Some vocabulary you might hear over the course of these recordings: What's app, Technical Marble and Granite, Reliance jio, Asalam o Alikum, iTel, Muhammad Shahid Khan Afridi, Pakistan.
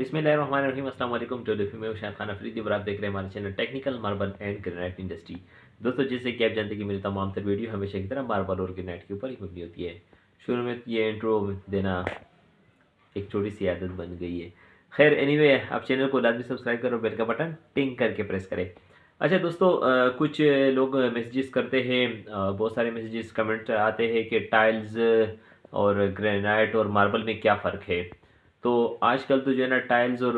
बिस्मिल्लाहिर्रहमानिर्रहीम, अस्सलाम वालेकुम। मुहम्मद शाहिद खान अफरीदी और आप देख रहे हैं हमारे channel technical marble and granite industry. दोस्तों, जैसे कि आप जानते हैं कि मेरी तमाम तर वीडियो हमेशा की तरह मार्बल और ग्रेनाइट के ऊपर ही मबनी होती है। शुरू में ये इंट्रो देना एक छोटी सी आदत बन गई है। खैर, एनीवे आप चैनल को लाजमी सब्सक्राइब करें और बेल का बटन टिंग करके प्रेस करें। अच्छा दोस्तों, कुछ लोग मैसेजेस करते हैं, बहुत सारे मैसेजेस कमेंट आते हैं कि टाइल्स और ग्रेनाइट और मार्बल में क्या फ़र्क है। तो आजकल तो जो है ना टाइल्स और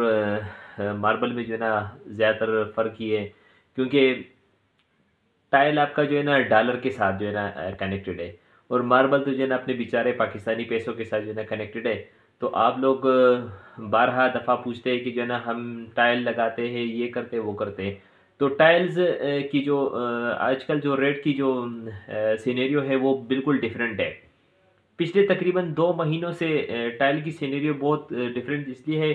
मार्बल में जो है ना ज़्यादातर फ़र्क ही है, क्योंकि टाइल आपका जो है ना डॉलर के साथ जो है ना कनेक्टेड है और मार्बल तो जो है ना अपने बेचारे पाकिस्तानी पैसों के साथ जो है ना कनेक्टेड है। तो आप लोग बारह दफ़ा पूछते हैं कि जो है ना हम टाइल लगाते हैं, ये करते हैं, वो करते हैं। तो टाइल्स की जो आजकल जो रेट की जो सीनेरियो है वो बिल्कुल डिफरेंट है। पिछले तकरीबन 2 महीनों से टाइल की सीनेरियो बहुत डिफरेंट इसलिए है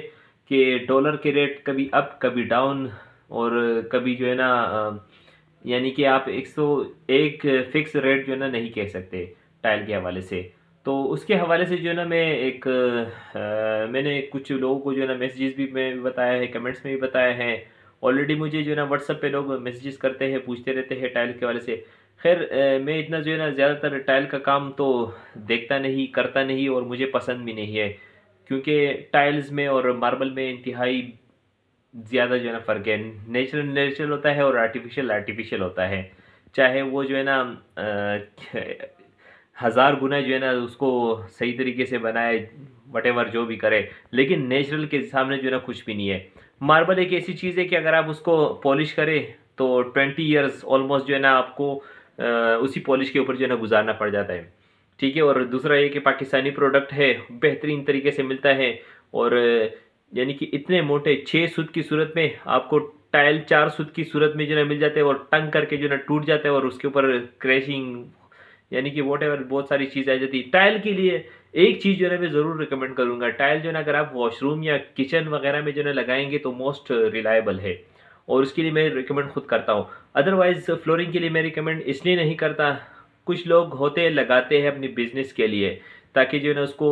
कि डॉलर के रेट कभी अप कभी डाउन और कभी जो है ना यानी कि आप 101 फिक्स रेट जो है ना नहीं कह सकते टाइल के हवाले से। तो उसके हवाले से जो है ना मैंने कुछ लोगों को जो है ना मैसेजेस भी मैं बताया है, कमेंट्स में भी बताया है। ऑलरेडी मुझे जो है ना व्हाट्सअप पे लोग मैसेजेस करते हैं, पूछते रहते हैं टाइल के हवाले से। खैर, मैं इतना जो है ना ज़्यादातर टाइल का काम तो देखता नहीं, करता नहीं और मुझे पसंद भी नहीं है, क्योंकि टाइल्स में और मार्बल में इंतहाई ज़्यादा जो है ना फ़र्क है। नेचुरल होता है और आर्टिफिशियल होता है। चाहे वो जो है ना 1000 गुना जो है ना उसको सही तरीके से बनाए, वटेवर जो भी करे, लेकिन नेचुरल के सामने जो है ना कुछ भी नहीं है। मार्बल एक ऐसी चीज़ है कि अगर आप उसको पॉलिश करें तो 20 ईयर्स ऑलमोस्ट जो है ना आपको उसी पॉलिश के ऊपर जो है ना गुजारना पड़ जाता है, ठीक है। और दूसरा ये कि पाकिस्तानी प्रोडक्ट है, बेहतरीन तरीके से मिलता है और यानी कि इतने मोटे 6 सुत की सूरत में आपको टाइल 4 सुत की सूरत में जो है ना मिल जाते हैं और टंग करके जो है ना टूट जाता है और उसके ऊपर क्रैशिंग यानी कि वॉटेवर बहुत सारी चीज़ आ जाती है। टाइल के लिए एक चीज़ जो है ना मैं ज़रूर रिकमेंड करूँगा, टाइल जो है ना अगर आप वॉशरूम या किचन वगैरह में जो है ना लगाएंगे तो मोस्ट रिलायबल है और उसके लिए मैं रिकमेंड खुद करता हूँ। अदरवाइज़ फ्लोरिंग के लिए मैं रिकमेंड इसलिए नहीं करता, कुछ लोग होते लगाते हैं अपनी बिजनेस के लिए ताकि जो है ना उसको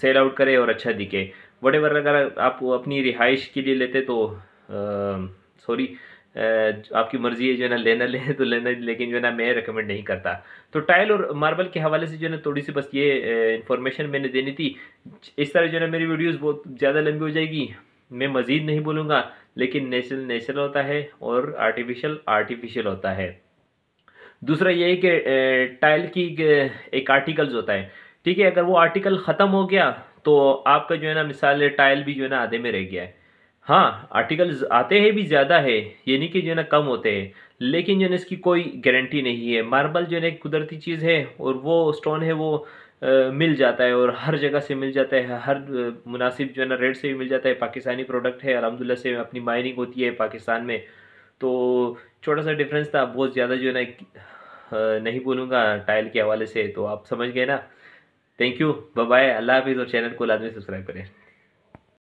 सेल आउट करे और अच्छा दिखे। वट एवर अगर आप अपनी रिहाइश के लिए लेते तो सॉरी आपकी मर्ज़ी है जो है ना लेना ले तो लेना, लेकिन जो है ना मैं रिकमेंड नहीं करता। तो टाइल और मार्बल के हवाले से जो है ना थोड़ी सी बस ये इन्फॉर्मेशन मैंने देनी थी। इस तरह जो है ना मेरी वीडियोज़ बहुत ज़्यादा लंबी हो जाएगी, मैं मज़ीद नहीं बोलूँगा, लेकिन नेचुरल होता है और आर्टिफिशियल होता है। दूसरा ये है कि टाइल की एक आर्टिकल्स होता है, ठीक है। अगर वो आर्टिकल ख़त्म हो गया तो आपका जो है ना मिसाल टाइल भी जो है ना आधे में रह गया है। हाँ, आर्टिकल्स आते हैं भी ज़्यादा है, ये नहीं कि जो है ना कम होते हैं, लेकिन जो है ना इसकी कोई गारंटी नहीं है। मार्बल जो है ना एक कुदरती चीज़ है और वो स्टोन है वो मिल जाता है और हर जगह से मिल जाता है, हर मुनासिब जो है ना रेट से भी मिल जाता है। पाकिस्तानी प्रोडक्ट है, अलहमदुलिल्लाह से अपनी माइनिंग होती है पाकिस्तान में। तो छोटा सा डिफरेंस था, बहुत ज़्यादा जो है ना नहीं बोलूँगा टाइल के हवाले से, तो आप समझ गए ना। थैंक यू, बाय बाय, अल्लाह हाफिज़ और चैनल को लाजमी सब्सक्राइब करें।